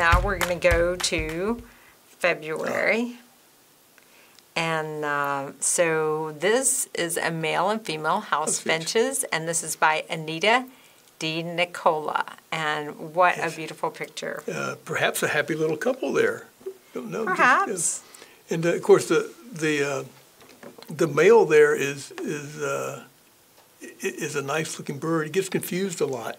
now we're going to go to February. And so this is a male and female house benches, and this is by Anita D. Nicola. And what a beautiful picture. Perhaps a happy little couple there. Don't know. Perhaps. And of course, the male there is a nice looking bird. It gets confused a lot.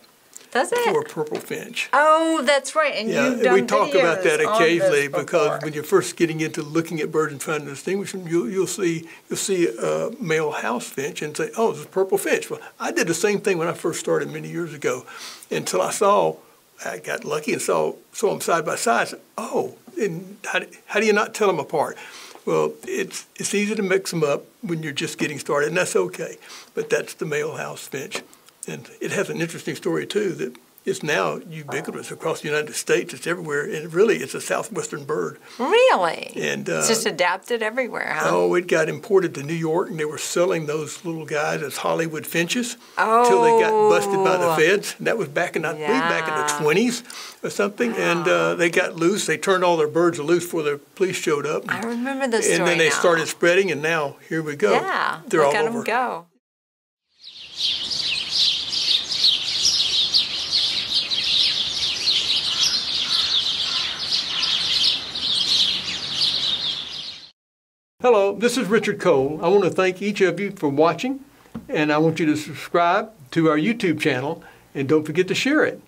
Does it? For a purple finch. Oh, that's right. And yeah, you've done we talk about that occasionally because when you're first getting into looking at birds and trying to distinguish them, you'll see a male house finch and say, "Oh, it's a purple finch." Well, I did the same thing when I first started many years ago, until I got lucky and saw them side by side. I said, "Oh, and how do you not tell them apart?" Well, it's easy to mix them up when you're just getting started, and that's okay. But that's the male house finch. And it has an interesting story, too, that it's now ubiquitous across the United States. It's everywhere, and really it's a southwestern bird. Really? And it's just adapted everywhere, huh? Oh, it got imported to New York, and they were selling those little guys as Hollywood finches until they got busted by the feds. And that was back in, I believe, back in the 20s or something, and they got loose. They turned all their birds loose before the police showed up. And I remember this story. And then they started spreading, and now here we go. Yeah, they're all over. Look at them go. Hello, this is Richard Cole. I want to thank each of you for watching, and I want you to subscribe to our YouTube channel, and don't forget to share it.